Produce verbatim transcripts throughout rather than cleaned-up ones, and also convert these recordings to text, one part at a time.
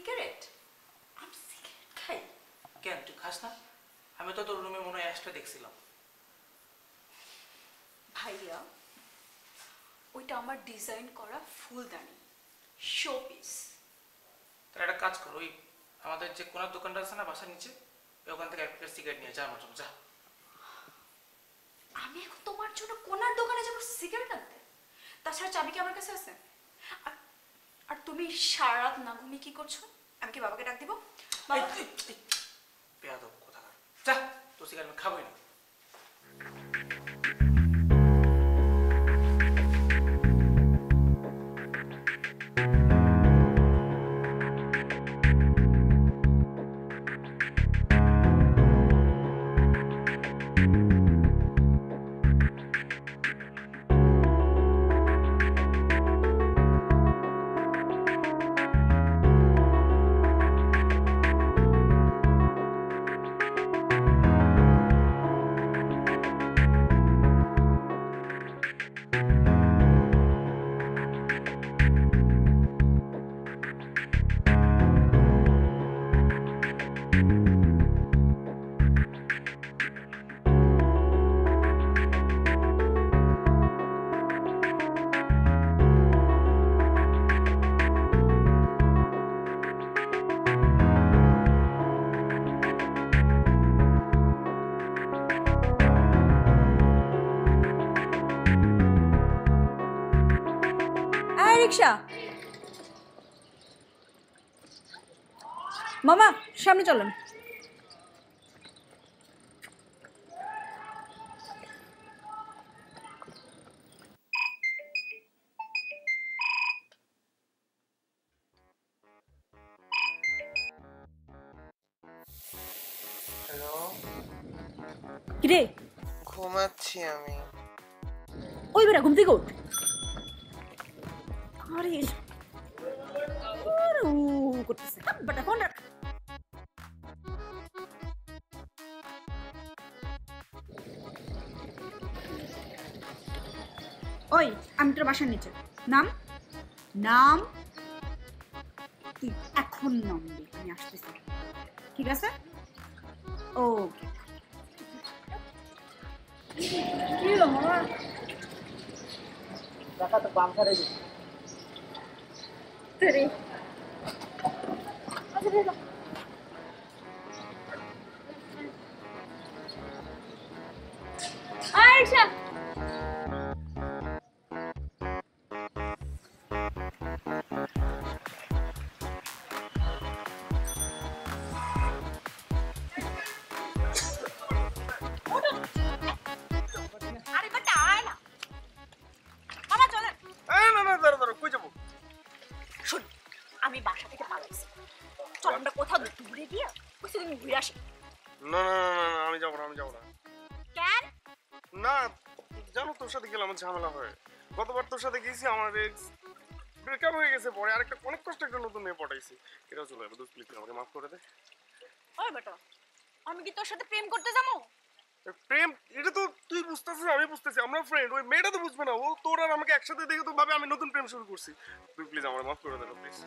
Cigarette আমি cigarette খাই কেন? তুই খাস না? আমি তো তোর রুমে মনে হয় অ্যাশটা দেখছিলাম। ভাইয়া ওইটা আমার ডিজাইন করা ফুলদানি, শো পিস। তাহলে একটা কাজ কর, ওই আমাদের যে কোনার দোকানটা আছে না বাসার নিচে, ওখান থেকে এক প্যাকেট সিগারেট নিয়ে যা আমার জন্য। যা। আমি এখন তোমার জন্য কোনার দোকানে যাবো সিগারেট আনতে? তাছাড়া চাবি কি আমার কাছে আছে? আর তুমি সারা রাত না ঘুমিয়ে কি করছো? আমি কি বাবাকে ডাক দিব? বেয়াদব কোথাকার, যা তো সিগারেট আমি খাবোই না। মামা সামনে চলেন। কিরে ঘুমাচ্ছি আমি? ওই বেড়া ঘুমতে গো। আরে ও করতেছে বাটা ফোন রাখ। ওই আমি তোর বাসার নিচে নাম নাম তুই এখন নাম দি, আমি আসতেছি। ঠিক আছে ওকে। কি হলো মামা? টাকা তো পাম করে দিছি। রে আচ্ছা রে আরশা আমি নতুন প্রেম শুরু করছি। তুই প্লিজ আমার মাফ করে দেন প্লিজ।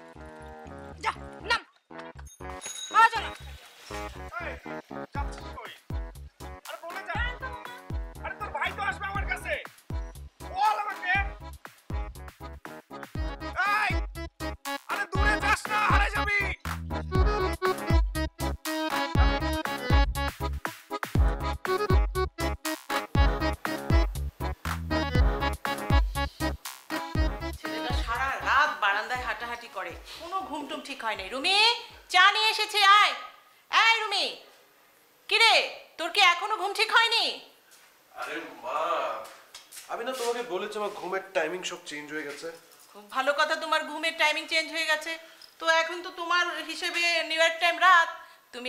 ঠিক আছে।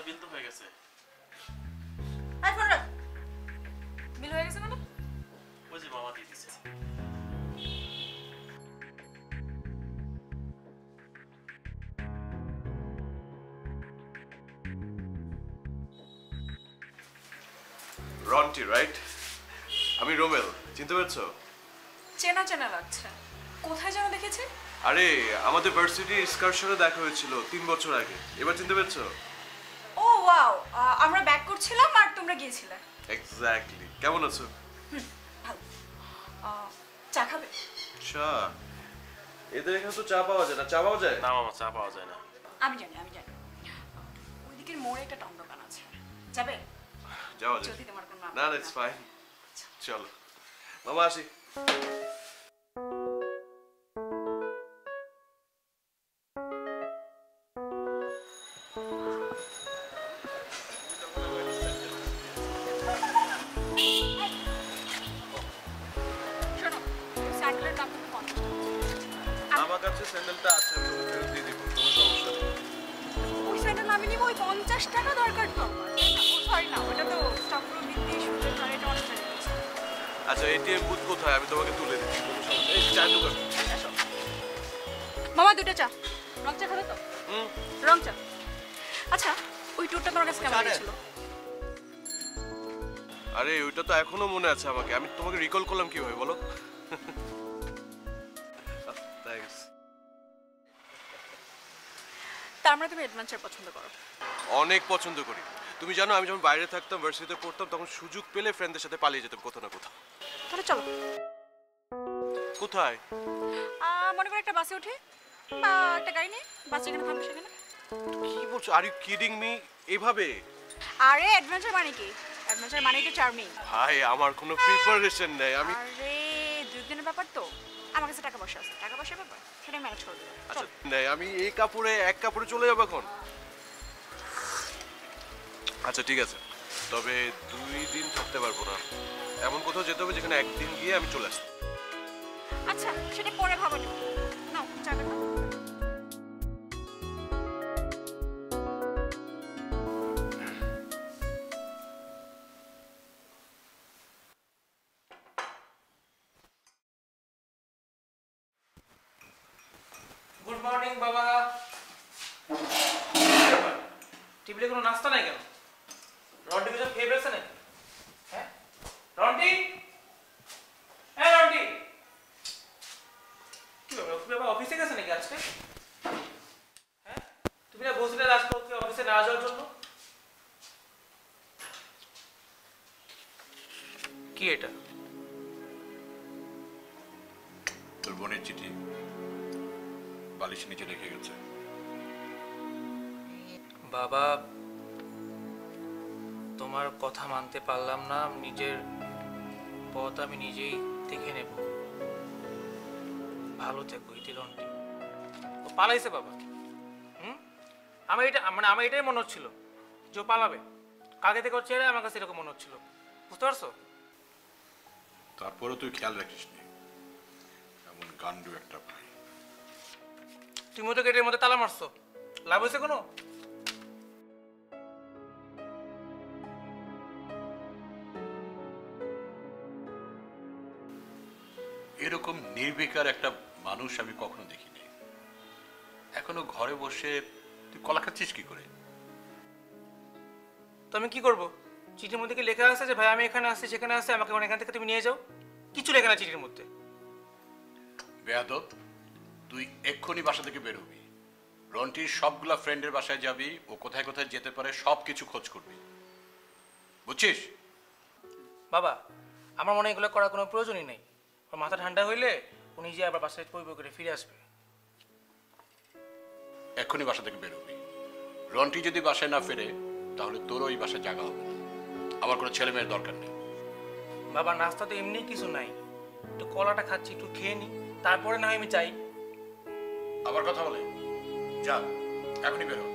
আপনার বিল তো হয়ে গেছে। আই ফোন রাখ। বিল হয়ে গেছে মানে? বুঝি মামা দিয়ে দিয়েছে। রন্টি রাইট? আমি রোমেল, চিনতে পারছো? চেনা চেনা লাগছে, কোথায় যেন দেখেছি। আরে আমাদের ভার্সিটি এক্সকারশনে দেখা হয়েছিল তিন বছর আগে, এবার চিনতে পারছো? ও ওয়াও, আমরা ব্যাক করছিলাম আর তোমরা গিয়েছিলে। এক্স্যাক্টলি। কেমন আছো? ভালো। চা খাবে? চা এদের এখানে তো চা পাওয়া যায় না। চা পাওয়া যায় না মামা, চা পাওয়া যায় না। আমি জানি আমি জানি ওইদিকের মোড়ে একটা টং দোকান আছে, যাবে? যাও যাও, যদি তোমার কোনো না। ইটস ফাইন, চলো মামা আসি। আচ্ছা এটিএম বুথ কোথায়? আমি তোমাকে তুলে দিচ্ছি, কোনো সমস্যা। এই চা দোকান। মামা দুটো চা, রং চা খাবে তো? হুম, রং চা। আচ্ছা ওই টুরটা তোমার কাছে কেমন ছিল? আরে ওইটা তো এখনো মনে আছে আমাকে। আমি তোমাকে রিকল করলাম কিভাবে বলো? থ্যাঙ্কস। তার মানে তুমি অ্যাডভেঞ্চার পছন্দ করো? অনেক পছন্দ করি। তুমি জানো আমি যখন বাইরে থাকতাম, ভার্সিটিতে পড়তাম, তখন সুযোগ পেলে ফ্রেন্ডদের সাথে পালিয়ে যেতাম কোথাও না কোথাও। তাহলে চলো। কোথায়? মনে করে একটা বাসে উঠে বা একটা গাড়ি নিয়ে বাসে এখানে থামবে সেখানে। কি বলছো? Are you kidding me? এভাবে? আরে অ্যাডভেঞ্চার মানে কি? অ্যাডভেঞ্চার মানে কি চার্মিং। ভাই আমার কোনো প্রিপারেশন নাই আমি। আরে দুই দিনের ব্যাপার তো, আমার কাছে টাকা পয়সা আছে, টাকা পয়সা ব্যাপার সেটা ম্যানেজ করে দেবো। আচ্ছা নাই, আমি এই কাপড়ে এক কাপড়ে চলে যাবো এখন। আচ্ছা ঠিক আছে, তবে দুই দিন থাকতে পারবো না, এমন কোথাও যেতে হবে যেখানে একদিন গিয়ে আমি চলে আসবো। আচ্ছা সেটা পরে ভাবো। নাও যাবে না? গুড মর্নিং বাবা। টিভিতে কোনো নাস্তা নাই কেন? রন্টি কিছু খেয়ে পেয়েছে নাকি? হ্যাঁ রন্টি, হ্যাঁ রন্টি কি ব্যাপার? তুমি আবার অফিসে গেছে নাকি আজকে? হ্যাঁ তুমি না বসলে আজকে অফিসে না যাওয়ার জন্য। কি এটা? তোর বোনের চিঠি বালিশ নিচে রেখে গেছে। বাবা তোমার কথা মানতে পারলাম না, নিজের পথ আমি নিজেই দেখে নেব। ভালো থেকো ইতিরন্টি। ও পালাইছে বাবা? হুম, আমার এটা মানে আমার এটাই মনে হচ্ছিল যে ও পালাবে। কালকে থেকে হচ্ছে আমার কাছে এরকম মনে হচ্ছিল, বুঝতে পারছো? তারপরে তুই খেয়াল রাখিস নি, এমন গান্ডু একটা ভাই। তুমি তো গেটের মধ্যে তালা মারছো, লাভ হয়েছে কোনো? এরকম নির্বিকার একটা মানুষ আমি কখনো দেখিনি। এখনো ঘরে বসে তুই কলা খাচ্ছিস কি করে? তো আমি কি করবো? চিঠির মধ্যে কি লেখা আছে যে ভাই আমি এখানে আসছি সেখানে আসছি, আমাকে এখান থেকে তুমি নিয়ে যাও? কিছু লেখা না চিঠির মধ্যে। বেয়াদব, তুই এক্ষুনি বাসা থেকে বেরোবি, রন্টির সবগুলা ফ্রেন্ডের বাসায় যাবি, ও কোথায় কোথায় যেতে পারে সব কিছু খোঁজ করবি, বুঝছিস? বাবা আমার মনে হয় এগুলো করার কোনো প্রয়োজনই নেই। মাথা ঠান্ডা হইলে উনি যে আবার বাসায় পরিবর্তন করে ফিরে আসবে। এখনই বাসা থেকে বেরোবি। রন্টি যদি বাসায় না ফেরে তাহলে তোর ওই বাসায় জায়গা হবে না। আবার কোনো ছেলে মেয়ের দরকার নেই। বাবা নাস্তা তো এমনি কিছু নাই, একটু কলাটা খাচ্ছি, একটু খেয়ে নি, তারপরে না হয় আমি চাই। আবার কথা বলে? যা এখনই বেরো।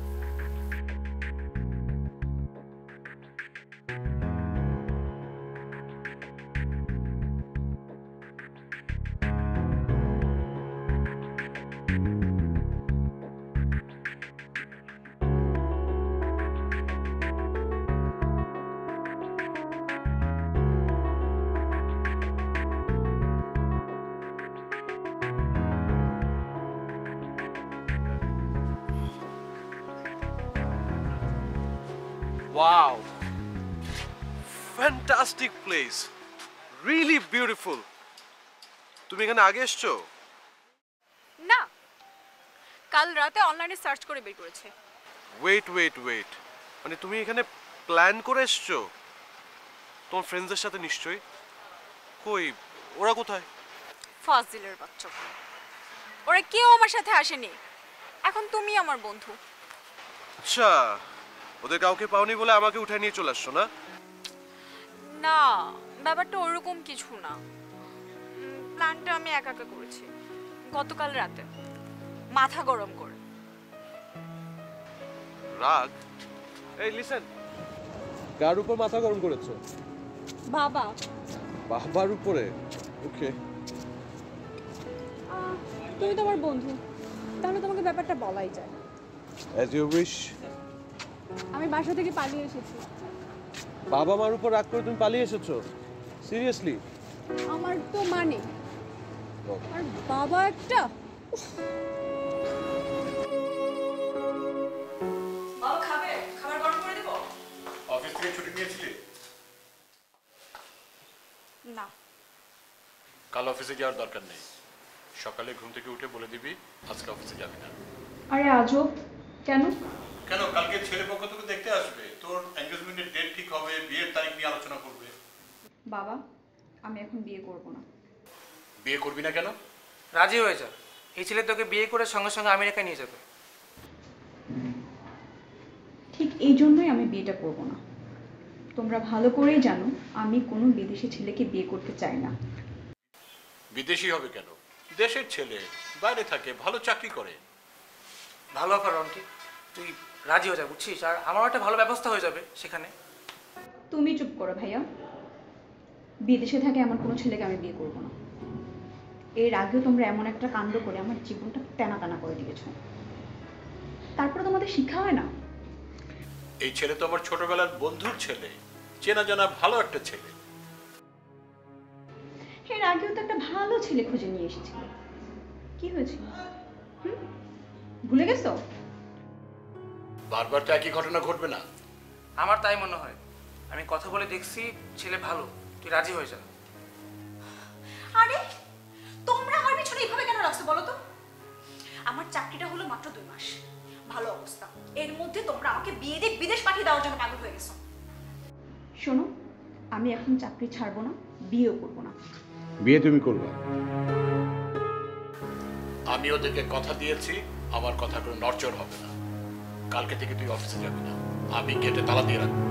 Wow, fantastic place, really beautiful. তুমি এখানে আগে এসছো? না, কাল রাতে অনলাইনে সার্চ করে বের করেছে। wait wait wait, মানে তুমি এখানে প্ল্যান করে এসছো? তোমার ফ্রেন্ডসদের সাথে নিশ্চয়ই? কই ওরা কোথায়? ফাজিলের বাচ্চা, ওরা কেউ আমার সাথে আসেনি, এখন তুমি আমার বন্ধু। আচ্ছা, ওদের কাউকে পাওনি বলে আমাকে উঠায় নিয়ে চলে আসছো না? না, ব্যাপারটা ওরকম কিছু না, প্ল্যানটা আমি একা একা করেছি গতকাল রাতে, মাথা গরম করে। রাগ? এই লিসেন, কার উপর মাথা গরম করেছো? বাবা। বাবার উপরে? ওকে, তুমি তো আমার বন্ধু, তাহলে তোমাকে ব্যাপারটা বলাই যায়। As you wish. আমি বাসা থেকে পালিয়ে এসেছি। বাবা মার উপর রাগ করে তুমি পালিয়ে এসেছো? সিরিয়াসলি? আমার তো মানে আর বাবা একটা বাবা খাবে, খাবার গরম করে দেব। অফিস থেকে ছুটি নিয়েছিলি? না, কাল অফিসে যাওয়ার দরকার নেই, সকালে ঘুম থেকে উঠে বলে দিবি আজকে অফিসে যাবি না। আরে আজব, কেন? কেন, কালকে ছেলে পক্ষ থেকে দেখতে আসবে, তোর এনগেজমেন্টের ডেট ঠিক হবে, বিয়ের তারিখ নিয়ে আলোচনা করবে। বাবা, আমি এখন বিয়ে করব না। বিয়ে করবি না কেন? রাজি হয়ে যা, এই ছেলে তোকে বিয়ে করে সঙ্গে সঙ্গে আমেরিকা নিয়ে যাবে। ঠিক এই জন্যই আমি বিয়েটা করব না। তোমরা ভালো করেই জানো আমি কোনো বিদেশি ছেলেকে বিয়ে করতে চাই না। বিদেশি হবে কেন? দেশের ছেলে, বাইরে থাকে, ভালো চাকরি করে, ভালো অফার। অন্টি, তুই রাজি হয়ে যা বুঝছিস, আর আমার একটা ভালো ব্যবস্থা হয়ে যাবে সেখানে। তুমি চুপ করো ভাইয়া, বিদেশে থাকে এমন কোনো ছেলেকে আমি বিয়ে করব না। এর আগেও তোমরা এমন একটা কাণ্ড করে আমার জীবনটা টানা টানা করে দিয়েছো, তারপরে তোমাদের শিক্ষা হয় না। এই ছেলে তো আমার ছোটবেলার বন্ধুর ছেলে, চেনা জানা ভালো একটা ছেলে। এর আগেও তো একটা ভালো ছেলে খুঁজে নিয়ে এসেছিল, কি হয়েছে? হুম, ভুলে গেছো? বারবার তো একই ঘটনা ঘটবে না। আমার তাই মনে হয়, আমি কথা বলে দেখছি ছেলে ভালো, তুই রাজি হয়ে যা। আরে তোমরা আমার পিছনে এইভাবে কেন লাগছো বলো তো? আমার চাকরিটা হলো মাত্র দুই মাস, ভালো অবস্থা, এর মধ্যে তোমরা আমাকে বিয়ে দিয়ে বিদেশ পাঠিয়ে দেওয়ার জন্য পাগল হয়ে গেছো। শোনো, আমি এখন চাকরি ছাড়বো না, বিয়েও করব না। বিয়ে তুমি করবে? আমি ওদেরকে কথা দিয়েছি, আমার কথা কোনো নড়চড় হবে না। কালকে থেকে তুই অফিসে যাবি না, আমি গেটে তালা দিয়ে রাখবো।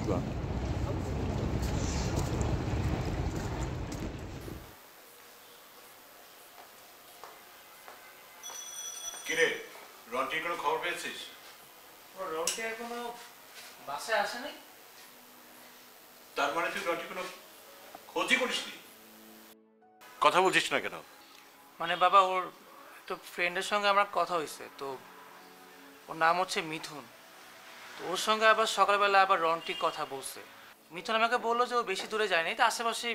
Usba. Kire, Ronti kono khobor peyechish? Bro, Ronti ekono bashay ashe nai? Tar mane tu Ronti kono khoji korishni? Kotha bolchish na keno? Mane baba or to friend er shonge amra kotha hoyeche to or naam hocche Mithun. ওর সঙ্গে আবার সকালবেলা আবার রন্টি কথা বলছে। মিথুন আমাকে বললো যে ও বেশি দূরে যায়নি, তো আশেপাশে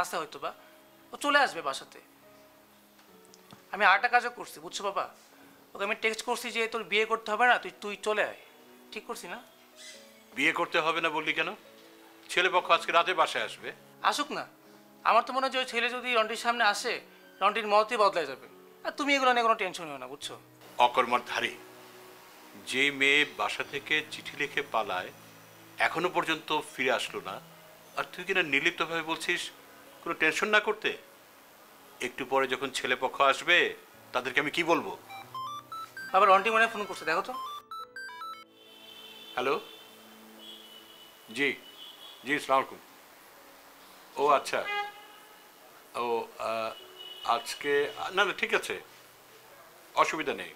আসতে হয়তো বা ও চলে আসবে বাসাতে। আমি আরেকটা কাজও করছি বুঝছো বাবা, ওকে আমি টেক্সট করছি যে তোর বিয়ে করতে হবে না, তুই তুই চলে আয়। ঠিক করছি না? বিয়ে করতে হবে না বললি কেন? ছেলেপক্ষ আজকে রাতে বাসায় আসবে। আসুক না, আমার তো মনে হয় ওই ছেলে যদি রন্টির সামনে আসে রন্টির মতই বদলায় যাবে। আর তুমি এগুলো নিয়ে কোনো টেনশন হও না বুঝছো। অকর্মার ধারী যে মেয়ে বাসা থেকে চিঠি লিখে পালায় এখনো পর্যন্ত ফিরে আসলো না, আর তুই কিনা নির্লিপ্তভাবে বলছিস কোনো টেনশন না করতে। একটু পরে যখন ছেলেপক্ষ আসবে তাদেরকে আমি কি বলবো? আবার অন্টি মনে ফোন করছে, দেখো তো। হ্যালো, জি জি, আসসালামু আলাইকুম। ও আচ্ছা, ও আজকে না না, ঠিক আছে, অসুবিধা নেই।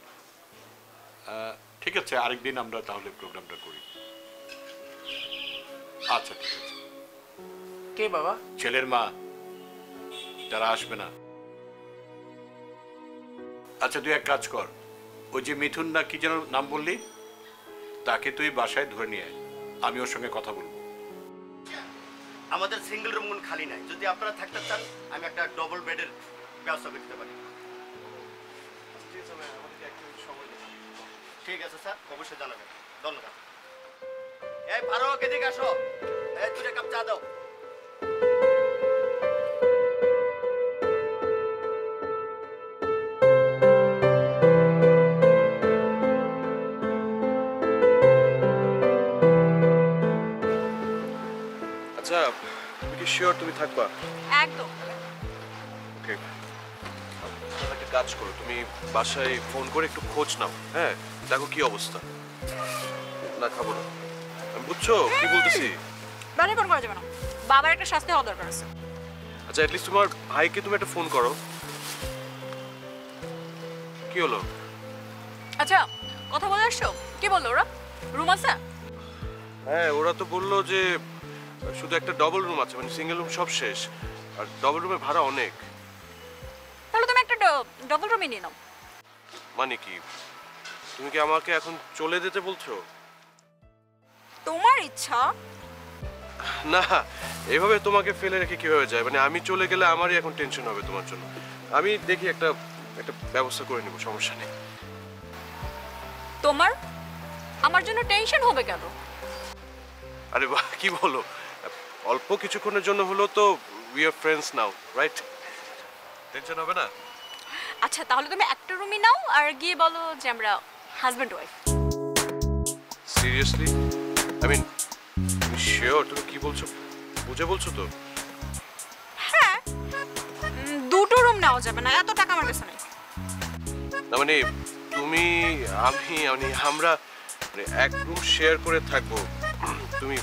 ঠিক আছে, আরেকদিন আমরা তাহলে প্রোগ্রামটা করি। আচ্ছা ঠিক আছে। কে বাবা? ছেলের মা, যারা আসবে না। আচ্ছা তুই এক কাজ কর, ওই যে মিথুন না কি যেন নাম বললি, তাকে তুই বাসায় ধরে নিয়ে আয়, আমি ওর সঙ্গে কথা বলবো। আমাদের সিঙ্গেল রুম কোন খালি নাই, যদি আপনারা থাকতে চান আমি একটা ডবল বেডের ব্যবস্থা করতে পারি। ঠিক আছে স্যার, অবশ্যই জানাবেন, ধন্যবাদ। এই ভারত এদিকে আসো, এই দুটো কাপ চা দাও। আচ্ছা তুমি কি শিওর তুমি থাকবা? একদম। ওকে, একটা কাজ করো, তুমি বাসায় ফোন করে একটু খোঁজ নাও। হ্যাঁ, দেখো কি অবস্থা। না খাবো না, বুঝছো কি বলতেছি? বারে ফোন করা যাবে না, বাবার একটা শাস্তি হওয়া দরকার আছে। আচ্ছা এট লিস্ট তোমার ভাইকে তুমি একটা ফোন করো। কি হলো? আচ্ছা কথা বলে আসছো? কি বললো ওরা? রুম আছে? হ্যাঁ, ওরা তো বললো যে শুধু একটা ডবল রুম আছে, মানে সিঙ্গেল রুম সব শেষ, আর ডবল রুমে ভাড়া অনেক। তাহলে তুমি একটা ডবল রুমই নিয়ে নাও। মানে কি তুমি কি আমাকে এখন চলে যেতে বলছো? তোমার ইচ্ছা। না, এভাবে তোমাকে ফেলে রেখে কিভাবে যায়, মানে আমি চলে গেলে আমারই এখন টেনশন হবে তোমার জন্য। আমি দেখি একটা একটা ব্যবস্থা করে নেব, সমস্যা নেই। তোমার আমার জন্য টেনশন হবে কেন? আরে বাহ, কি বলো, অল্প কিছুক্ষণের জন্য হলো তো, we are friends now, right? Tension হবে না। আচ্ছা তাহলে তুমি একটা রুমই নাও, আর গিয়ে বলো যে আমরা husband wife. Seriously? I mean, sure, তুমি কি বলছো? বুঝে বলছো তো? হ্যাঁ, দুটো রুম নাও যাবে না, এত টাকা আমার কাছে নেই। না মানে তুমি আমি আমি আমরা এক রুম শেয়ার করে থাকবো, তুমি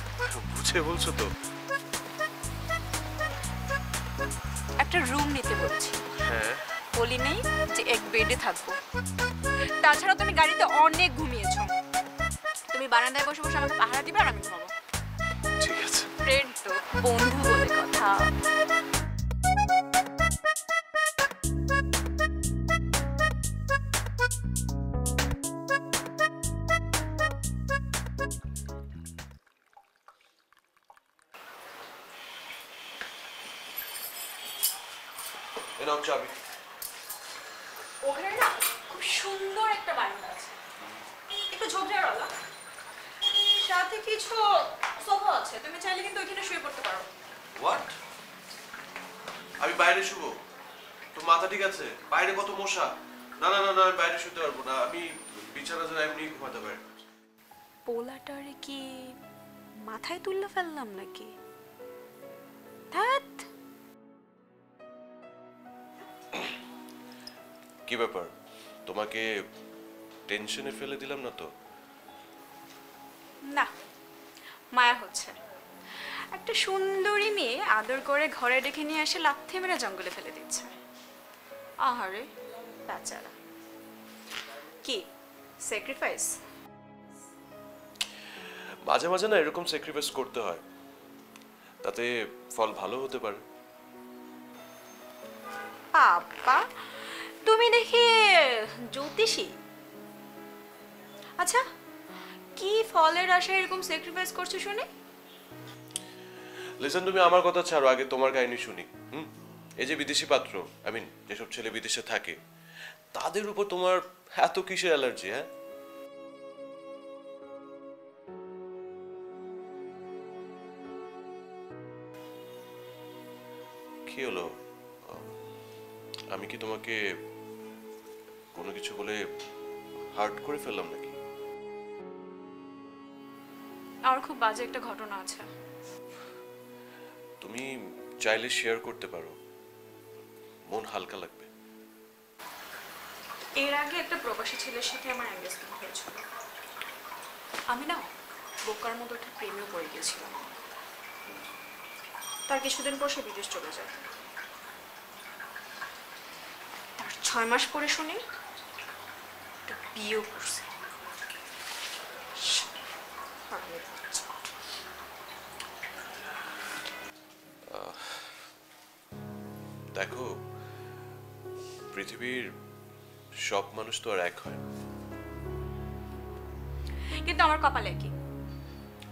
বুঝে বলছো তো? একটা রুম নিতে বলছি। হ্যাঁ, বলি নেই যে এক বেডে থাকবো। তাছাড়া তুমি গাড়িতে অনেক ঘুমিয়েছো, তুমি বারান্দায় বসে বসে আমাকে পাহারা দিবে আর আমি ঘুমাবো। ঠিক আছে, ফ্রেন্ড তো, বন্ধু বলে কথা। ওখানে না খুব সুন্দর একটা বারান্দা আছে, একটু ঝোপঝাড়ওয়ালা, সাথে কিছু সোফা আছে তুমি চাইলে কিন্তু ওখানে শুয়ে পড়তে পারো হোয়াট আমি বাইরে শুবো তো মাথা ঠিক আছে বাইরে কত মশা না না না আমি বাইরে শুতে পারবো না আমি বিছানায় যাই এমনি ঘুমাতে পারি পোলাটারে কি মাথায় তুললে ফেললাম নাকি ধ্যাত কি ব্যাপার তোমাকে টেনশনে ফেলে দিলাম না তো না মায়া হচ্ছে একটা সুন্দরী মেয়ে আদর করে ঘরে ডেকে নিয়ে এসে লাথি মেরে জঙ্গলে ফেলে দিচ্ছে আহারে বাঁচারা কি স্যাক্রিফাইস মাঝে মাঝে না এরকম স্যাক্রিফাইস করতে হয় তাতে ফল ভালো হতে পারে বাবা তুমি দেখি জ্যোতিষী আচ্ছা কি ফলের আশায় এরকম স্যাক্রিফাইস করছো শুনে লিসেন তুমি আমার কথা ছাড়ো আগে তোমার কাহিনী শুনি হুম এই যে বিদেশি পাত্র আই মিন যেসব ছেলে বিদেশে থাকে তাদের উপর তোমার এত কিসের অ্যালার্জি হ্যাঁ কি হলো আমি কি তোমাকে কোনো কিছু বলে হার্ট করে ফেললাম নাকি আর খুব বাজে একটা ঘটনা আছে তুমি চাইলে শেয়ার করতে পারো মন হালকা লাগবে এর আগে একটা প্রবাসী ছেলের সাথে আমার এনগেজমেন্ট হয়েছিল আমি না বোকার মতো একটা প্রেমেও পড়ে গিয়েছিলাম তার কিছুদিন পর সে বিদেশ চলে যায় তার ছয় মাস পরে শুনি একটা বিয়ে করছে দেখো পৃথিবীর সব মানুষ তো আর এক হয় কিন্তু আমার কপালে কি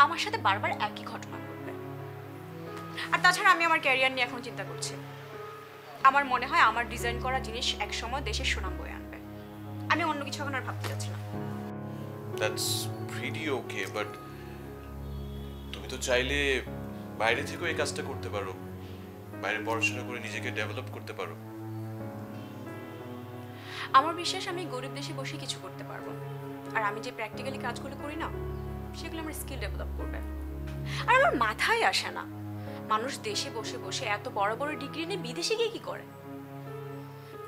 আমার সাথে বারবার একই ঘটনা ঘটবে আর তাছাড়া আমি আমার ক্যারিয়ার নিয়ে এখন চিন্তা করছি আমার মনে হয় আমার ডিজাইন করা জিনিস একসময় দেশের সুনাম বয়ে আনবে আমি অন্য কিছু এখন আর ভাবতে চাচ্ছি না দ্যাটস প্রিটি ওকে বাট তুমি তো চাইলে বাইরে থেকেও এই কাজটা করতে পারো বাইরে পড়াশোনা করে নিজেকে ডেভেলপ করতে পারো আমার বিশ্বাস আমি গরিব দেশে বসে কিছু করতে পারবো আর আমি যে প্র্যাকটিক্যালি কাজগুলো করি না সেগুলো আমার স্কিল ডেভেলপ করবে আর আমার মাথায় আসে না মানুষ দেশে বসে বসে এত বড় বড় ডিগ্রি নিয়ে বিদেশে গিয়ে কি করে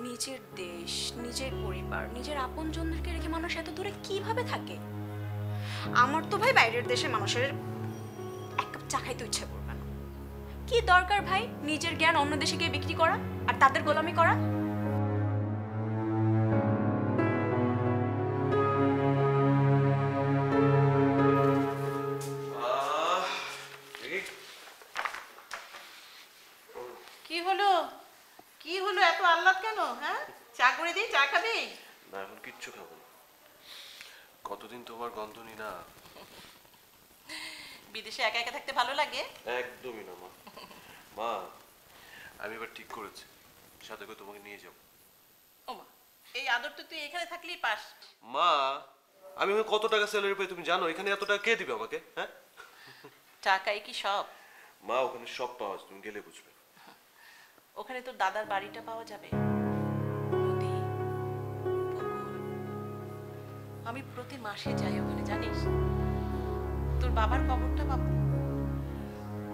নিজের দেশ নিজের পরিবার নিজের আপনজনদেরকে রেখে মানুষ এত দূরে কিভাবে থাকে আমার তো ভাই বাইরের দেশে মানুষের এক কাপ চা খাইতে ইচ্ছা করবে না কি দরকার ভাই নিজের জ্ঞান অন্য দেশে গিয়ে বিক্রি করা আর তাদের গোলামি করা একা একা থাকতে ভালো লাগে একদমই না মা মা আমি এবার ঠিক করেছি সাথে করে তোমাকে নিয়ে যাব ও মা এই আদর তো তুই এখানে থাকলেই পাস মা আমি কত টাকা স্যালারি পাই তুমি জানো এখানে এত টাকা কে দিবে আমাকে হ্যাঁ টাকাই কি সব মা ওখানে সব পাওয়া যায় তুমি গেলে বুঝবে ওখানে তোর দাদার বাড়িটা পাওয়া যাবে নদী আমি প্রতি মাসে যাই ওখানে জানিস তোর বাবার কবরটা পাবো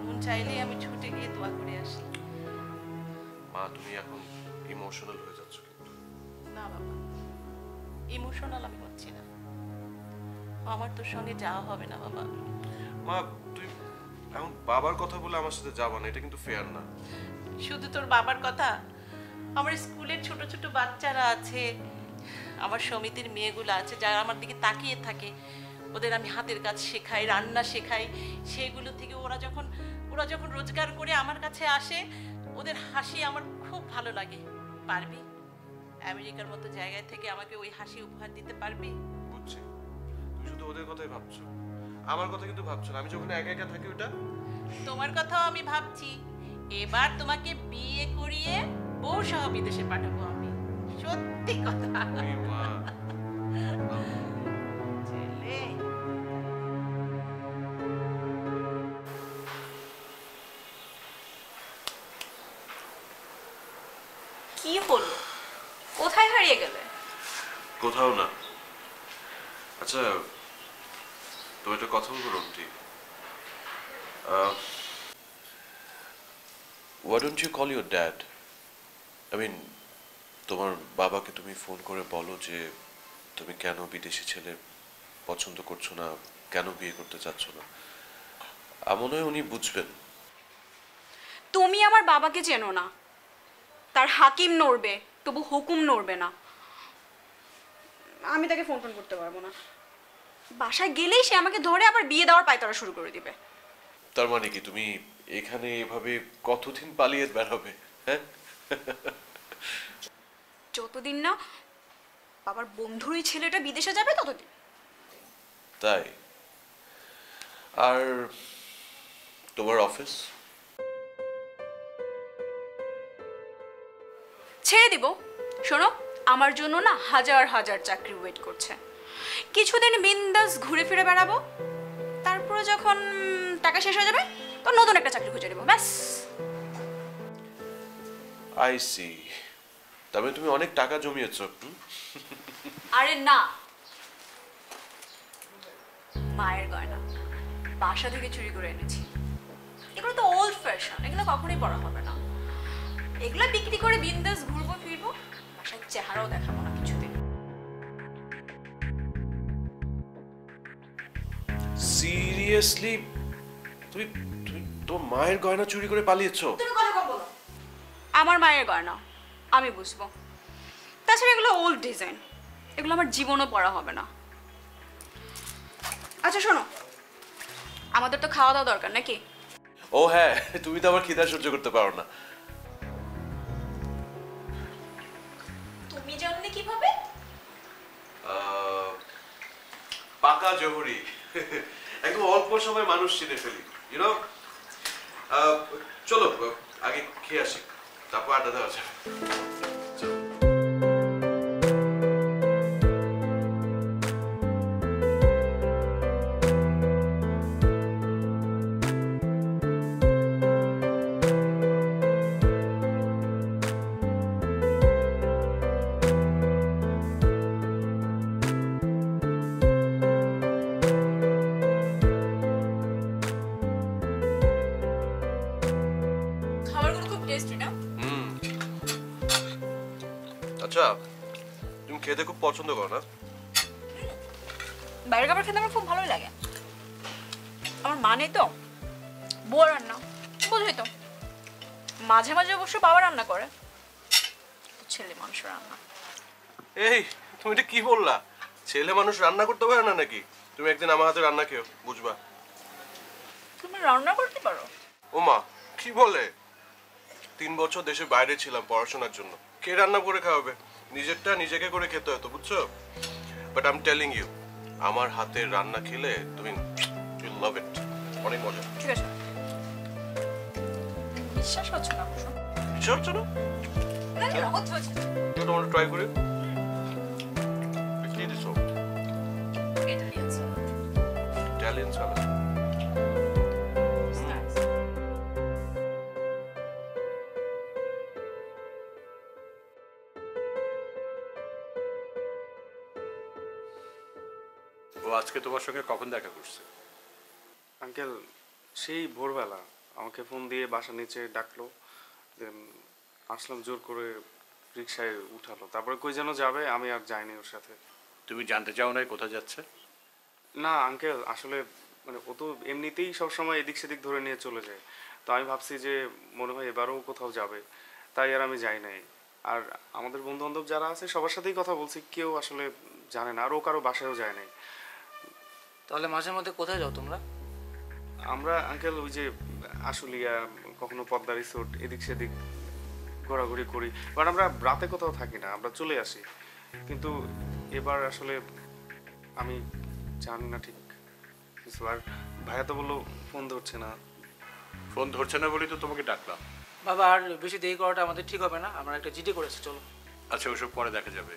মন চাইলেই আমি ছুটে গিয়ে দোয়া করে আসি মা তুমি এখন ইমোশনাল হয়ে যাচ্ছ কিন্তু না বাবা ইমোশনাল আমি হচ্ছি না আমার তোর সঙ্গে যাওয়া হবে না বাবা মা তুই এখন বাবার কথা বলে আমার সাথে যাবা না এটা কিন্তু ফেয়ার না শুধু তোর বাবার কথা আমার স্কুলের ছোট ছোট বাচ্চারা আছে আমার সমিতির মেয়েগুলো আছে যারা আমার দিকে তাকিয়ে থাকে ওদের আমি হাতের কাজ শেখাই রান্না শেখাই সেগুলো থেকে ওরা যখন ওরা যখন রোজগার করে আমার কাছে আসে ওদের হাসি আমার খুব ভালো লাগে পারবি আমেরিকার মতো জায়গা থেকে আমাকে ওই হাসি উপহার দিতে পারবি বুঝছি তুমি শুধু ওদের কথাই ভাবছো আমার কথা কিন্তু ভাবছো না আমি যখন একা একা থাকি ওটা তোমার কথাও আমি ভাবছি এবার তোমাকে বিয়ে করিয়ে বউ সহ বিদেশে পাঠাবো আমি সত্যি কথা ছেলে Thank you. কি হলো? কোথায় হারিয়ে গেলে? কোথাও না। আচ্ছা তুমি একটা কথা বলো Ronti, why don't you call your dad? I mean, তোমার বাবাকে তুমি ফোন করে বলো যে তুমি কেন বিদেশি ছেলে পছন্দ করছো না, কেন বিয়ে করতে চাচ্ছ না। আমনে উনি বুঝবেন। তুমি আমার বাবাকে চেনো না, তার হাকিম নড়বে তবু হুকুম নড়বে না। আমি তাকে ফোন ফোন করতে পারবো না, বাসায় গেলেই সে আমাকে ধরে আবার বিয়ে দেওয়ার পায়তারা শুরু করে দিবে। তার মানে কি তুমি এখানে এভাবে কতদিন পালিয়ে বেড়াবে? হ্যাঁ, যতদিন না বাবার বন্ধুরই ছেলেটা বিদেশে যাবে ততদিন। তাই? আর তোমার অফিস ছেড়ে দিব। শোনো, আমার জন্য না হাজার হাজার চাকরি ওয়েট করছে। কিছুদিন বিন্দাস ঘুরে ফিরে বেড়াবো, তারপরে যখন টাকা শেষ হয়ে যাবে তখন নতুন একটা চাকরি খুঁজে নেব, ব্যাস। আই সি, তবে তুমি অনেক টাকা জমিয়েছো। আরে না, মায়ের গয়না বাসা থেকে চুরি করে এনেছি। এগুলো তো ওল্ড ফ্যাশন, এগুলো কখনোই পরা হবে না। এগুলো বিক্রি করে বিন্দাস ঘুরবো ফিরবো, বাসার চেহারাও দেখাবো না কিছুদিন। সিরিয়াসলি তুমি তোমার মায়ের গয়না চুরি করে পালিয়েছো? তুমি কথা বলো। আমার মায়ের গয়না আমি বুঝবো, তাছাড়া এগুলো ওল্ড ডিজাইন, এগুলো আমার জীবনও পরা হবে না। আচ্ছা শোনো, আমাদের তো খাওয়া দাওয়া দরকার নাকি? ও হ্যাঁ, তুমি তো আমার খিদা সহ্য করতে পারো না। তুমি জানলে কিভাবে? পাকা জহুরি, একদম অল্প সময় মানুষ চিনে ফেলি। ইউ নো, চলো আগে খেয়ে আসি, তারপর আড্ডা দেওয়া যাবে। আচ্ছা তুমি খেতে খুব পছন্দ করো না? বাইরের খাবার খেতে আমার খুব ভালোই লাগে। আমার মানে তো বউ রান্না, বুঝলি তো, মাঝে মাঝে অবশ্য বাবা রান্না করে, ছেলে মানুষ রান্না। এই তুমি এটা কি বললা? ছেলে মানুষ রান্না করতে পারে না নাকি? তুমি একদিন আমার হাতে রান্না খেও, বুঝবা। তুমি রান্না করতে পারো? ও মা, কি বলে? তিন বছর দেশের বাইরে ছিলাম পড়াশোনার জন্য, কে রান্না করে খাওয়াবে? নিজেরটা নিজেকে করে খেতে হতো, বুঝছো? But I am telling you, আমার হাতের রান্না খেলে তুমি উইল লাভ ইট। অনেক মজা। ঠিক আছে, বিশ্বাস হচ্ছে না? চল চল না, রহস্য হচ্ছে তো। তোমরা ট্রাই করে দেখি দিছো। Italian salad, Italian salad. আজকে তোমার সঙ্গে কখন দেখা করছে? আঙ্কেল সেই ভোরবেলা আমাকে ফোন দিয়ে বাসা নিচে ডাকলো, আসলাম, জোর করে রিক্সায় উঠালো, তারপরে কই যেন যাবে, আমি আর যাইনি ওর সাথে। তুমি জানতে চাও না কোথায় যাচ্ছে? না আঙ্কেল, আসলে মানে ও তো এমনিতেই সবসময় এদিক সেদিক ধরে নিয়ে চলে যায়, তো আমি ভাবছি যে মনে হয় এবারও কোথাও যাবে, তাই আর আমি যাই নাই। আর আমাদের বন্ধুবান্ধব যারা আছে সবার সাথেই কথা বলছি, কেউ আসলে জানে না, আর ও কারো বাসায়ও যায় নাই। তাহলে মাঝে মধ্যে কোথায় যাও তোমরা? আমরা আঙ্কেল ওই যে আশুলিয়া, কখনো পদ্মা রিসোর্ট, এদিক সেদিক ঘোরাঘুরি করি, বাট আমরা রাতে কোথাও থাকি না, আমরা চলে আসি। কিন্তু এবার আসলে আমি জানি না ঠিক কিছু। আর ভাইয়া তো বললো ফোন ধরছে না। ফোন ধরছে না বলেই তো তোমাকে ডাকলাম। বাবা আর বেশি দেরি করাটা আমাদের ঠিক হবে না, আমরা একটা জিডি করেছি, চলো। আচ্ছা ওসব পরে দেখা যাবে।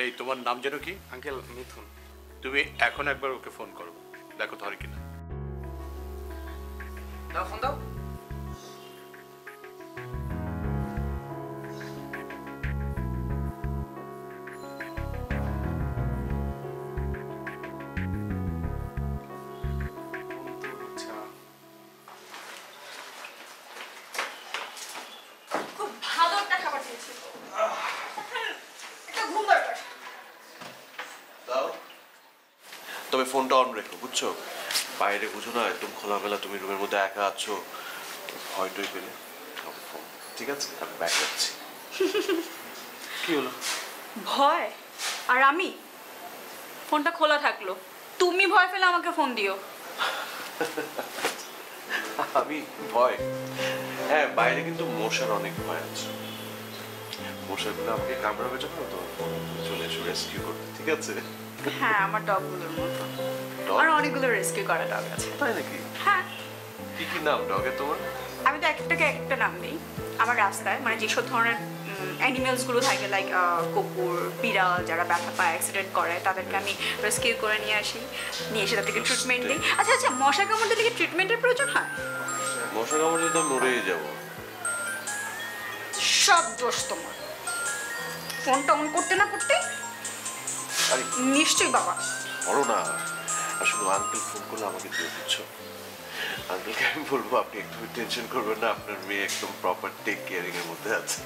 এই তোমার নাম যেন কি? আঙ্কেল মিথুন। তুমি এখন একবার ওকে ফোন করো, দেখো ধরে কিনা। দাও ফোন, দাও। তবে ফোনটা অন রেখো, বুঝছো? বাইরে বুঝো না, একদম খোলামেলা, তুমি রুমের মধ্যে একা আছো, ভয়টাই পেলে ফোন। ঠিক আছে, আমি ব্যাক যাচ্ছি। কি হলো? ভয়? আর আমি? ফোনটা খোলা থাকলো, তুমি ভয় পেলে আমাকে ফোন দিও? আমি ভয়? হ্যাঁ, বাইরে কিন্তু মশার অনেক ভয় আছে। মশাগুলো আমাকে কামড়াবে যখন, তো চলে এসো রেস্কিউ করতে। ঠিক আছে? হ্যাঁ, আমার ডগগুলোর মতো। আর অনেকগুলো রেস্কিউ করা ডগ আছে। তাই নাকি? হ্যাঁ। কি কি নাম ডগের তোমার? আমি তো একটাকে একটা নাম দিই। আমার রাস্তায় মানে যেসব ধরনের অ্যানিমেলসগুলো থাকে, লাইক কুকুর, বিড়াল, যারা ব্যথা পায়, অ্যাক্সিডেন্ট করে, তাদেরকে আমি রেস্কিউ করে নিয়ে আসি, নিয়ে এসে তাদেরকে ট্রিটমেন্ট দিই। আচ্ছা আচ্ছা, মশা কামড় দিলে কি ট্রিটমেন্টের প্রয়োজন হয়? মশা কামড় দিলে তো মরেই যাবো। সব দোষ তোমার, ফোনটা অন করতে না করতে। আরে নিশ্চয়ই বাবা করো না, আসলে আঙ্কেল ফোন করলে আমাকে দিয়ে দিচ্ছ। আঙ্কেলকে আমি বলবো আপনি একটু টেনশন করবেন না, আপনার মেয়ে একদম প্রপার টেক কেয়ারিং এর মধ্যে আছে।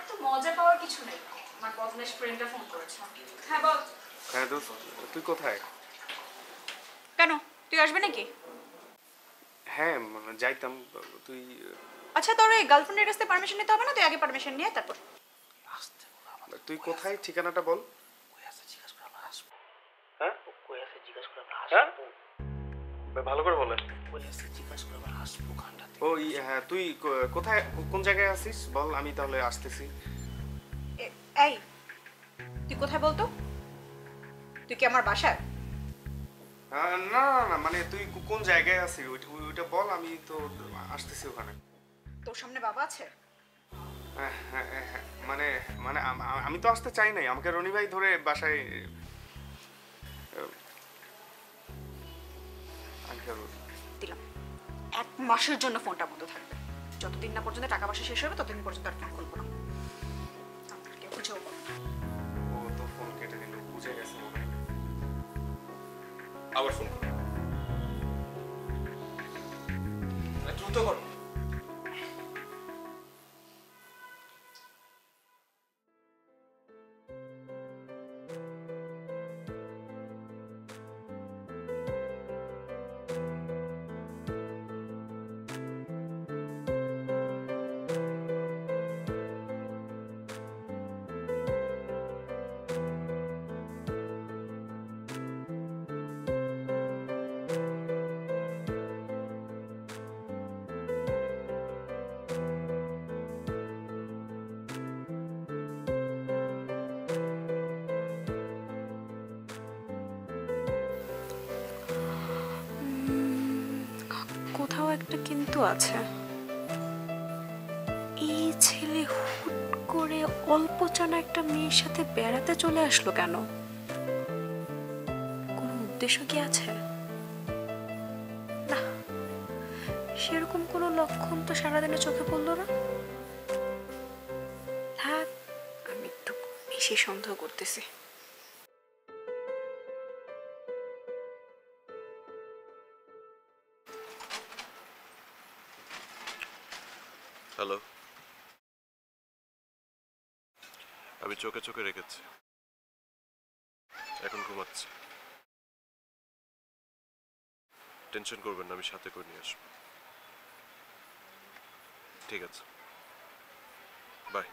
এত মজা পাওয়ার কিছু নেই। আমার বদমাশ ফ্রেন্ডটা ফোন করেছে। হ্যাঁ বল। হ্যাঁ দোস্ত, তুই কোথায়? কেন, তুই আসবে নাকি? হ্যাঁ মানে যাইতাম। তুই আচ্ছা, তোর এই গার্লফ্রেন্ডের কাছে পারমিশন নিতে হবে না, তুই আগে পারমিশন নিয়ে তারপর আসতে বল। তুই কোথায়, ঠিকানাটা বল। কই আছে জিজ্ঞাসা করে আমরা আসব। হ্যাঁ, কই আছে জিজ্ঞাসা করে আমরা আসব। ভালো করে বলেন। কই আছে জিজ্ঞাসা করে আমরা আসব ঘন্টাতে। ওই হ্যাঁ, তুই কোথায়, কোন জায়গায় আছিস বল, আমি তাহলে আসতেছি। এই তুই কোথায় বল তো? তুই কি আমার বাসায়? না না মানে তুই কোন জায়গায় আছিস ওইটা বল, আমি তো আসতেছি ওখানে। তোর সামনে বাবা আছে? মানে মানে আমি তো আসতে চাই নাই, আমাকে রনি ভাই ধরে বাসায়। এক মাসের জন্য ফোনটা বন্ধ থাকবে, যতদিন না পর্যন্ত টাকা পয়সা শেষ হবে ততদিন পর্যন্ত আর ফোন করবো না। আবার ফোন করো, দ্রুত করো। একটা কিন্তু আছে, এই ছেলে হুট করে অল্প জানা একটা মেয়ের সাথে বেড়াতে চলে আসলো কেন? কোন উদ্দেশ্য কি আছে? না, সেরকম কোনো লক্ষণ তো সারাদিনে চোখে পড়লো না। থাক, আমি একটু বেশি সন্দেহ করতেছি। হ্যালো, আমি চোখে চোখে রেখেছি, এখন ঘুমাচ্ছি। টেনশন করবেন না, আমি সাথে করে নিয়ে আসবো। ঠিক আছে, বাই।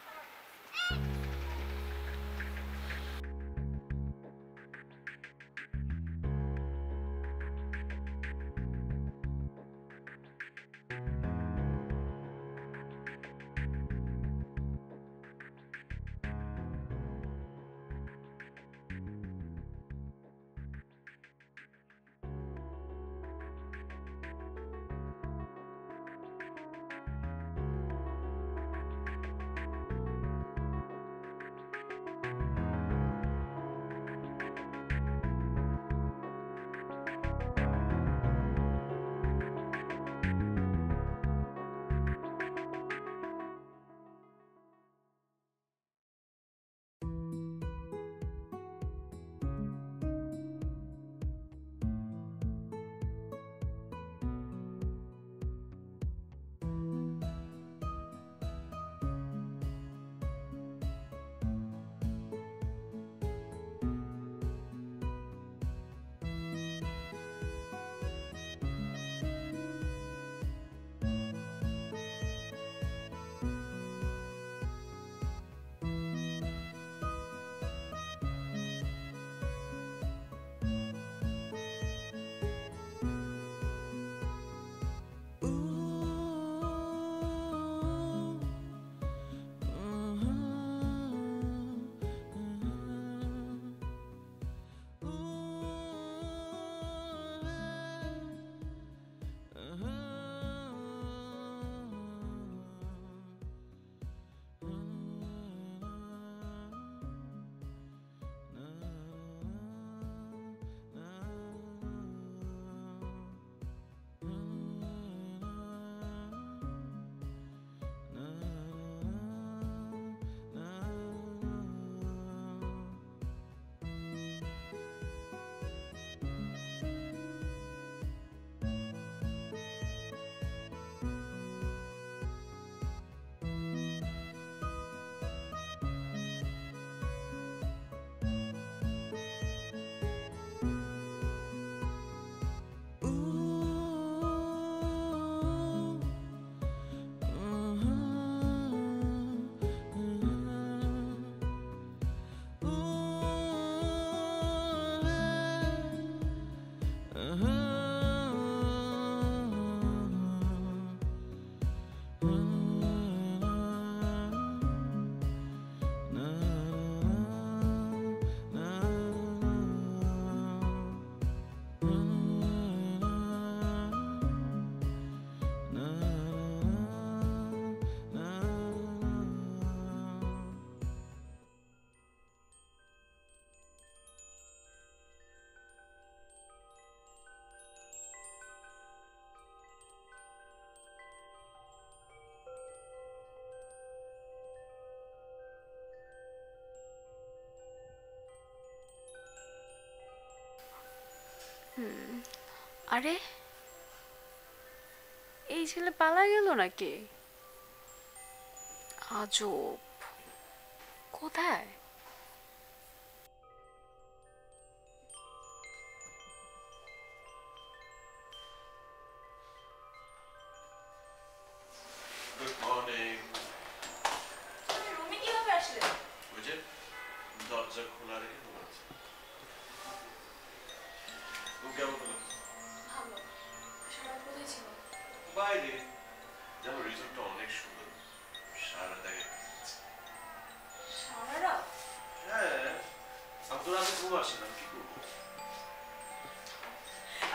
হুম আরে এই ছেলে পালা গেল নাকি? আজব, কোথায়?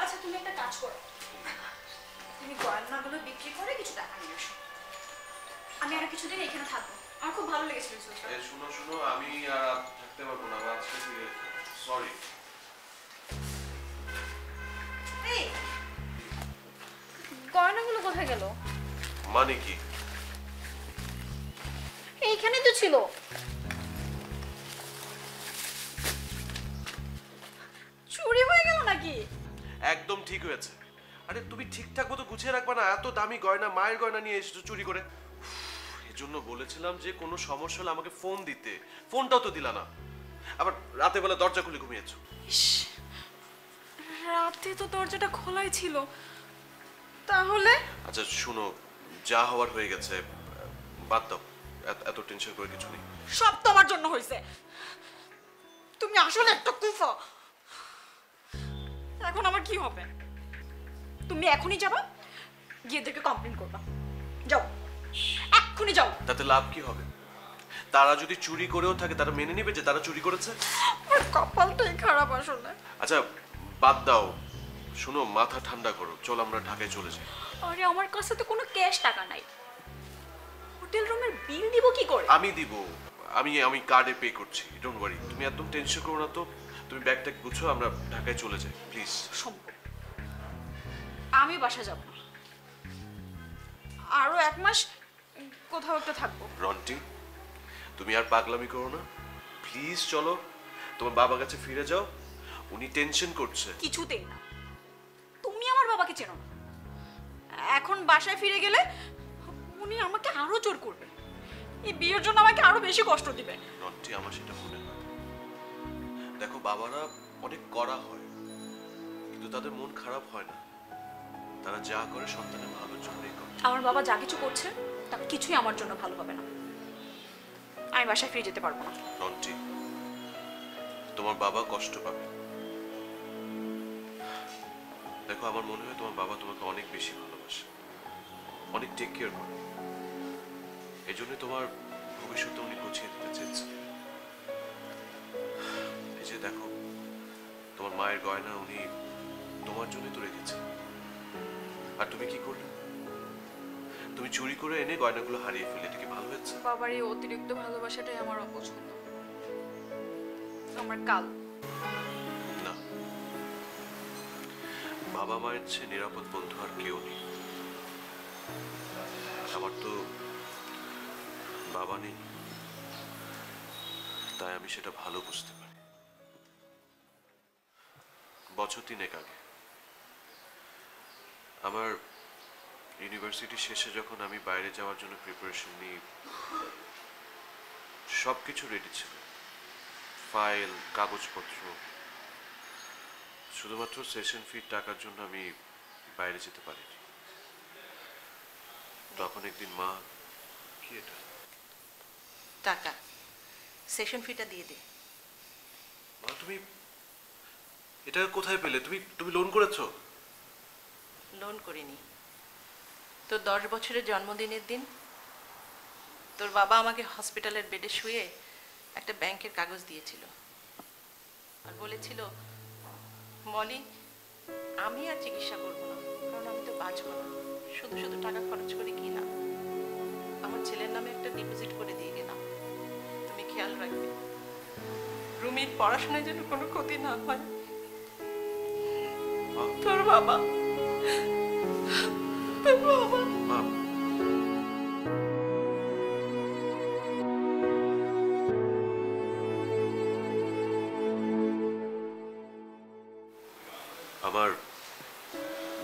আচ্ছা তুমি একটা কাজ করো, তুমি গয়নাগুলো বিক্রি করে কিছু টাকা নিয়ে আসো, আমি আর কিছুদিন এখানে থাকবো, আমার খুব ভালো লেগেছিল। শুনো শুনো আমি আর থাকতে পারবো না, সরি। এই গয়নাগুলো কোথায় গেল? মানে কি এইখানে তো ছিল। একদম ঠিক হয়েছে। আরে তুমি ঠিকঠাক মতো গুছিয়ে রাখবা না, এত দামি গয়না, মায়ের গয়না নিয়ে এসেছো চুরি করে। এজন্য বলেছিলাম যে কোনো সমস্যা হলে আমাকে ফোন দিতে, ফোনটাও তো দিলা না। আবার রাতে বেলা দরজা খুলে ঘুমিয়েছো। রাতে তো দরজাটা খোলাই ছিল। তাহলে আচ্ছা শুনো, যা হওয়ার হয়ে গেছে, বাদ দাও, এত টেনশন করে কিছু নেই। সব তোমার জন্য হয়েছে, তুমি আসলে একটা কুফা। এখন আমার কি হবে? তুমি এখনই যাবা, গিয়ে ওদেরকে কমপ্লেইন করবা। যাও, এক্ষুনি যাও। তাতে লাভ কি হবে? তারা যদি চুরি করেও থাকে, তারা মেনে নেবে যে তারা চুরি করেছে। আমার কপালটাই খারাপ আসলে। আচ্ছা বাদ দাও, শোনো, মাথা ঠান্ডা করো, চল আমরা ঢাকায় চলে যাই। আরে আমার কাছে তো কোনো ক্যাশ টাকা নাই, হোটেল রুমের বিল দিব কি করে? আমি দিব, আমি আমি কার্ডে পে করছি, ডোন্ট ওয়ারি, তুমি একদম টেনশন করো না। তো তুমি ব্যাগটা গুছো, আমরা ঢাকায় চলে যাই প্লিজ। আমি বাসা যাব না, আরো এক মাস কোথাও একটা থাকবো। রন্টি তুমি আর পাগলামি করো না প্লিজ, চলো তোমার বাবার কাছে ফিরে যাও, উনি টেনশন করছে। কিছুতেই না, তুমি আমার বাবাকে চেনো না। এখন বাসায় ফিরে গেলে উনি আমাকে আরো জোর করবে, এই বিয়ের জন্য আমাকে আরো বেশি কষ্ট দিবে। রন্টি আমার সেটা মনে হয়, দেখো বাবারা অনেক কড়া হয় কিন্তু তাদের মন খারাপ হয় না, তারা যা করে সন্তানের ভালোর জন্যই করে। আমার বাবা যা কিছু করছে তার কিছুই আমার জন্য ভালো হবে না, আমি বাসায় ফিরে যেতে পারবো না। রন্টি তোমার বাবা কষ্ট পাবে, দেখো আমার মনে হয় তোমার বাবা তোমাকে অনেক বেশি ভালোবাসে, অনেক টেক কেয়ার করে, এই জন্য তোমার ভবিষ্যৎ উনি গুছিয়ে দিতে চেয়েছে। দেখো তোমার মায়ের গয়না উনি তোমার জন্য তো রেখেছেন, আর তুমি কি করলে? তুমি চুরি করে এনে গয়নাগুলো হারিয়ে ফেলে, এটা কি ভালো হয়েছে? বাবার এই অতিরিক্ত ভালোবাসাটাই আমার অপছন্দ, আমার কাল না। বাবা মায়ের চেয়ে নিরাপদ বন্ধু আর কেউ নেই। আমার তো বাবা নেই, তাই আমি সেটা ভালো বুঝতে পারি। বছর তিনেক আগে আমার ইউনিভার্সিটি শেষে যখন আমি বাইরে যাওয়ার জন্য প্রিপারেশন নিই, সব কিছু রেডি ছিল, ফাইল, কাগজপত্র, শুধুমাত্র সেশন ফি টাকার জন্য আমি বাইরে যেতে পারিনি। তখন একদিন মা, কি এটা টাকা, সেশন ফিটা দিয়ে দে। মা তুমি এটা কোথায় পেলে? তুমি তুমি লোন করেছো? লোন করিনি, তোর দশ বছরের জন্মদিনের দিন তোর বাবা আমাকে হসপিটালের বেডে শুয়ে একটা ব্যাংকের কাগজ দিয়েছিল আর বলেছিল, মলি আমি আর চিকিৎসা করবো না, কারণ আমি তো বাঁচবো না, শুধু শুধু টাকা খরচ করে কি না। আমার ছেলের নামে একটা ডিপোজিট করে দিয়ে গেলাম, তুমি খেয়াল রাখবে রুমির পড়াশোনার জন্য কোনো ক্ষতি না হয়। তোর বাবা তোর বাবা মা আমার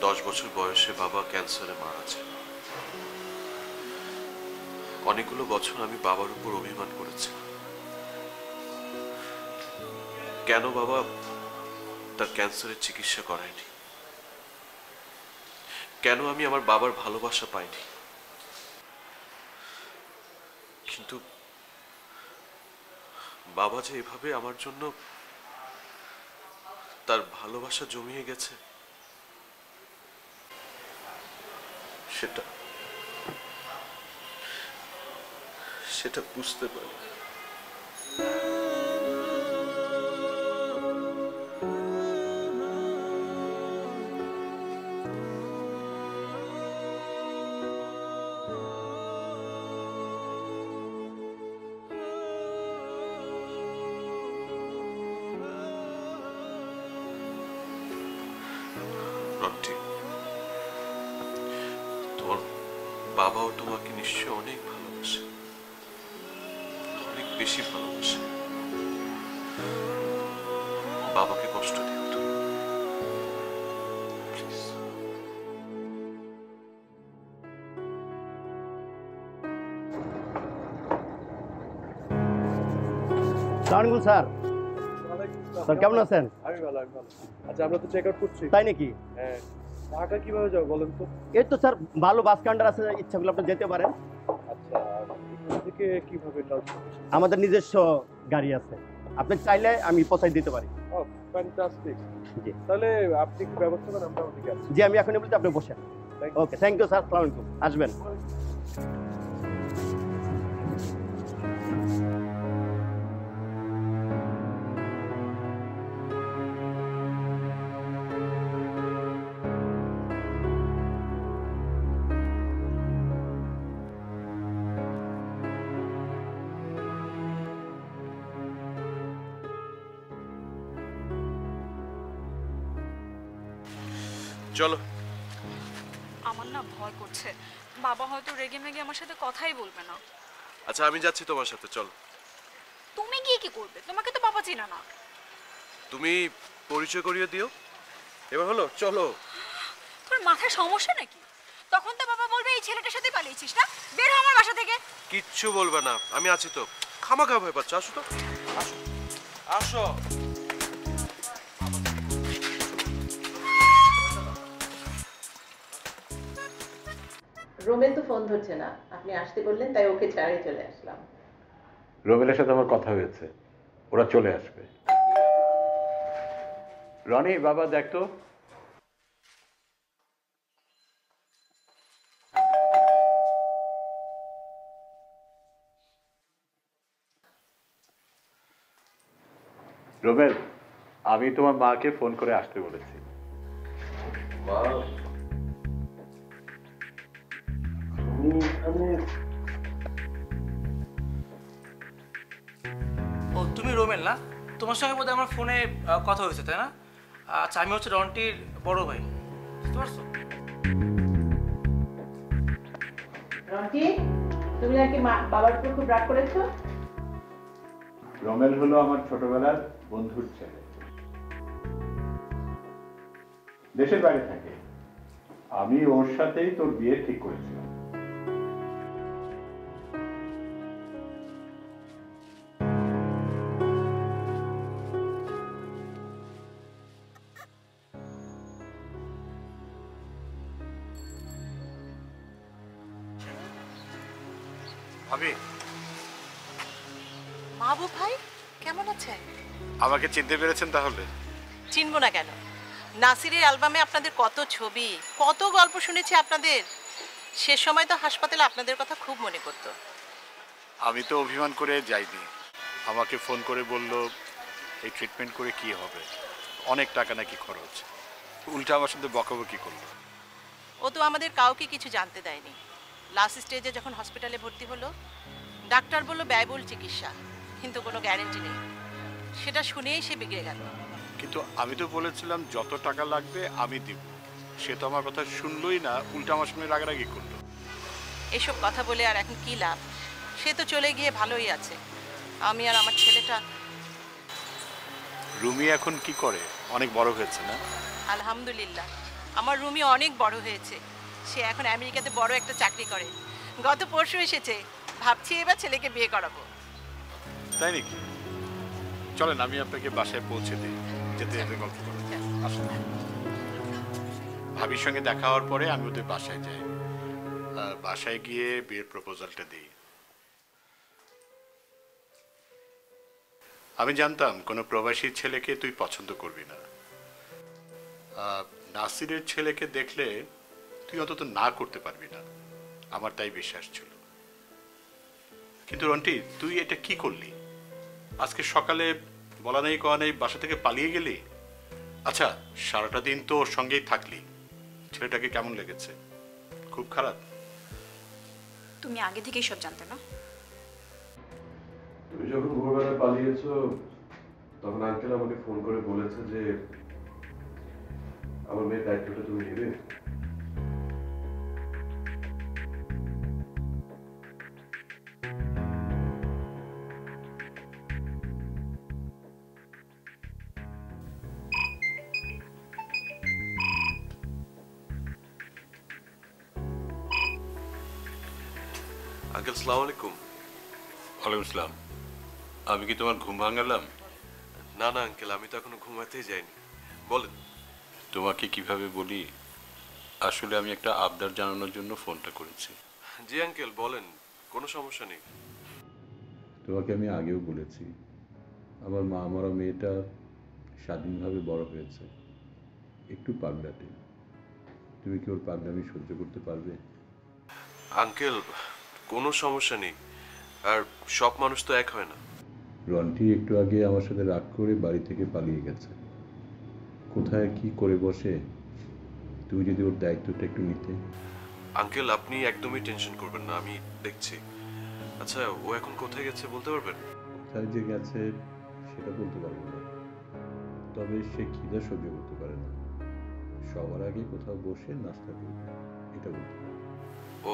দশ বছর বয়সে বাবা ক্যান্সারে মারা যান। অনেকগুলো বছর আমি বাবার উপর অভিমান করেছি। কেন বাবা তার ক্যান্সারের চিকিৎসা করায়নি? কেন আমি আমার বাবার ভালোবাসা পাইনি? কিন্তু বাবা যে এভাবে আমার জন্য তার ভালোবাসা জমিয়ে গেছে, সেটা সেটা বুঝতে পারি। তোর বাবাও তোমাকে নিশ্চয় অনেক ভালোবাসে, অনেক বেশি ভালোবাসে। বাবাকে কষ্ট দিও না। দারুণ স্যার, স্যার কেমন আছেন? আমি ভালো, আমি ভালো। আচ্ছা, আমরা তো চেক আউট করছি। তাই নাকি? হ্যাঁ। ঢাকা কিভাবে যাবো বলেন তো? এই তো স্যার ভালো বাস কাউন্টার আছে, ইচ্ছা করলে আপনি যেতে পারেন। আচ্ছা, এখান থেকে কিভাবে যাওয়া যাবে? আমাদের নিজস্ব গাড়ি আছে, আপনি চাইলে আমি পৌঁছে দিতে পারি। ও ফ্যান্টাস্টিক। জি, তাহলে আপনি কি ব্যবস্থা করেন? আমরা ওদিকে আছি। জি, আমি এখনই বলতে আপনি বসেন। ওকে, থ্যাংক ইউ স্যার, আসসালামু আলাইকুম। আসবেন। চলো। আমার না ভয় করছে, বাবা হয়তো রেগে মেগে আমার সাথে কথাই বলবে না। আচ্ছা, আমি যাচ্ছি তোমার সাথে, চলো। তুমি গিয়ে কি করবে? তোমাকে তো বাবা চিনা না। তুমি পরিচয় করিয়ে দিও। এবার হলো, চলো। তোর মাথায় সমস্যা নাকি? তখন তো বাবা বলবে এই ছেলেটার সাথে পালিয়েছিস না, বের হ আমার বাসা থেকে। কিচ্ছু বলবে না, আমি আছি তো। খামাখা ভয় পাচ্ছ? আসো তো, আসো আসো। রোমেল তো ফোন ধরছে না, আপনি আসতে বললেন তাই ওকে ছাড়িয়ে চলে আসলাম। রোমেলের সাথে আমার কথা হয়েছে, ওরা চলে আসবে। রনি, বাবা দেখ তো। রোমেল, আমি তোমার মাকে ফোন করে আসতে বলেছি। ও, তুমি রোমেল না? তোমার সঙ্গে বোধহয় আমার ফোনে কথা হয়েছে, তাই না? আচ্ছা, আমি হচ্ছে রন্টির বড় ভাই। বুঝতে পারছো? রন্টি, তুমি নাকি বাবার উপর খুব রাগ করেছো? রোমেল হলো আমার ছোটবেলার বন্ধুর ছেলে, দেশের বাইরে থাকে। আমি ওর সাথেই তোর বিয়ে ঠিক করেছিলাম। মাবু ভাই কেমন আছে? আমাকে চিনতে পেরেছেন তাহলে? চিনবো না কেন? নাসিরের অ্যালবামে আপনাদের কত ছবি, কত গল্প শুনেছি আপনাদের। সে সময় তো হাসপাতালে আপনাদের কথা খুব মনে করতো। আমি তো অভিমান করে যাইনি। আমাকে ফোন করে বলল এই ট্রিটমেন্ট করে কি হবে, অনেক টাকা নাকি খরচ। উল্টা আমার সাথে বকাবকি করলো। ও তো আমাদের কাউকে কিছু জানতে দেয়নি। লাস্ট স্টেজে যখন হসপিটালে ভর্তি হলো, ডাক্তার বলল ব্যয়বহুল চিকিৎসা, কিন্তু কোনো গ্যারেন্টি নেই। সেটা শুনেই সে বিগড়ে গেল। কিন্তু আমি তো বলেছিলাম যত টাকা লাগবে আমি দিব। সে তো আমার কথা শুনলই না, উল্টা আমার সঙ্গে রাগারাগি করলো। এসব কথা বলে আর এখন কি লাভ? সে তো চলে গিয়ে ভালোই আছে। আমি আর আমার ছেলেটা। রুমি এখন কি করে? অনেক বড় হয়েছে না? আলহামদুলিল্লাহ আমার রুমি অনেক বড় হয়েছে সে এখন আমেরিকাতে বড় একটা চাকরি করে গত পরশু এসেছে ভাবছি এবার ছেলেকে বিয়ে করাবো তাই নাকি চলেন আমি আপনাকে বাসায় পৌঁছে দিই যেতে যেতে গল্প করব আসুন ভাবির সঙ্গে দেখা হওয়ার পরে আমি ওদের বাসায় যাই বাসায় গিয়ে বিয়ের প্রপোজালটা দিই আমি জানতাম কোনো প্রবাসী ছেলেকে তুই পছন্দ করবি না নাসিরের ছেলেকে দেখলে তুই অন্তত না করতে পারবি না আমার তাই বিশ্বাস ছিল কিন্তু রন্টি তুই এটা কি করলি আজকে সকালে বলা নেই কওয়া নেই বাসা থেকে পালিয়ে গেলি আচ্ছা সারাটা দিন তো ওর সঙ্গেই থাকলি ছেলেটাকে কেমন লেগেছে খুব খারাপ তুমি আগে থেকেই সব জানতে না তুমি যখন ভোরবেলা পালিয়েছো তখন আঙ্কেল আমাকে ফোন করে বলেছে যে আমার মেয়ের দায়িত্বটা তুমি নেবে আঙ্কেল আসসালামু আলাইকুম ওয়ালাইকুম আসসালাম আমি কি তোমার ঘুম ভাঙালাম না না আঙ্কেল আমি তো এখনো ঘুমাতেই যাইনি বলেন তোমাকে কিভাবে বলি আসলে আমি একটা আবদার জানানোর জন্য ফোনটা করেছি জি আঙ্কেল বলেন কোনো সমস্যা নেই তোমাকে আমি আগেও বলেছি আমার মা আমারও মেয়েটা স্বাধীনভাবে বড় হয়েছে একটু পাগলাটে তুমি কি ওর পাগলামি সহ্য করতে পারবে আঙ্কেল কোনো সমস্যা নেই আর সব মানুষ তো এক হয় না রন্টি একটু আগে আমার সাথে রাগ করে বাড়ি থেকে পালিয়ে গেছে কোথায় কি করে বসে তুমি যদি ওর দায়িত্বটা একটু নিতে আঙ্কেল আপনি একদমই টেনশন করবেন না আমি দেখছি আচ্ছা ও এখন কোথায় গেছে বলতে পারবেন কোথায় যে গেছে সেটা বলতে পারবো না তবে সে খিদা সহ্য করতে পারে না সবার আগে কোথাও বসে নাস্তা করবে এটা বলতে ও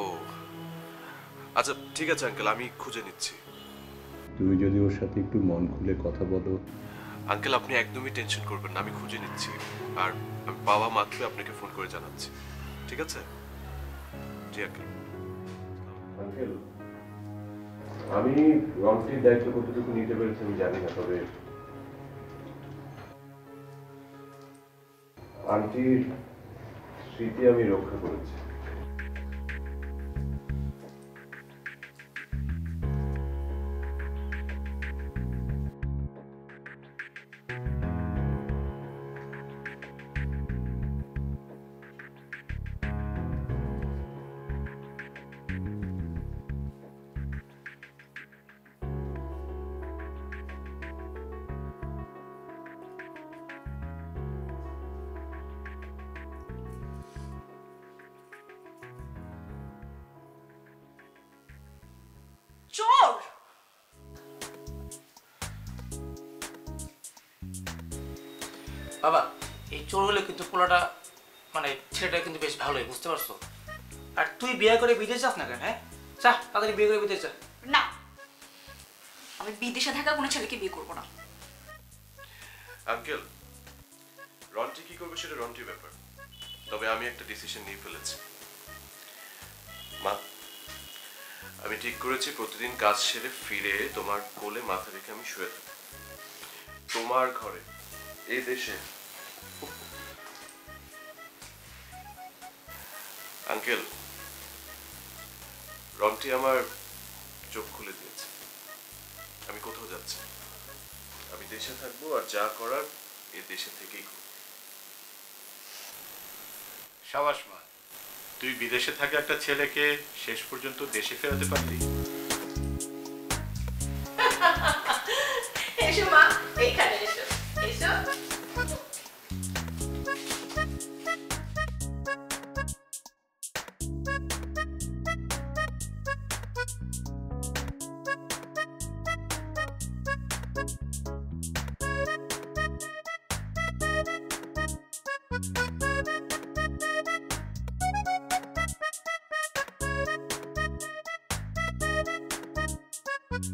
আচ্ছা ঠিক আছে আঙ্কেল আমি খুঁজে নিচ্ছি তুমি যদি ওর সাথে একটু মন খুলে কথা বলো আঙ্কেল আপনি একদমই টেনশন করবেন না আমি খুঁজে নিচ্ছি আর আমি বাবা মাত্র আপনাকে ফোন করে জানাচ্ছি ঠিক আছে জি আঙ্কেল আঙ্কেল আমি রন্টির দায়িত্ব কতটুকু নিতে পেরেছি আমি জানি না তবে আন্টির স্মৃতি আমি রক্ষা করেছি বাবা এই চোর হলে কিন্তু পোলাটা মানে ছেলেটা কিন্তু বেশ ভালোই বুঝতে পারছো আর তুই বিয়ে করে বিদেশ যাস না কেন হ্যাঁ চা তাড়াতাড়ি বিয়ে করে বিদেশ যা না আমি বিদেশে থাকা কোনো ছেলেকে বিয়ে করব না আঙ্কেল রন্টি কি করবে সেটা রন্টির ব্যাপার তবে আমি একটা ডিসিশন নিয়ে ফেলেছি মা আমি ঠিক করেছি প্রতিদিন কাজ সেরে ফিরে তোমার কোলে মাথা রেখে আমি শুয়ে থাকব তোমার ঘরে এই দেশে আঙ্কেল রন্টি আমার চোখ খুলে দিয়েছে আমি কোথাও যাচ্ছি আমি দেশে থাকবো আর যা করার এই দেশে থেকেই করব সাবাস মা তুই বিদেশে থাকা একটা ছেলেকে শেষ পর্যন্ত দেশে ফেরাতে পারলি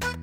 Bye.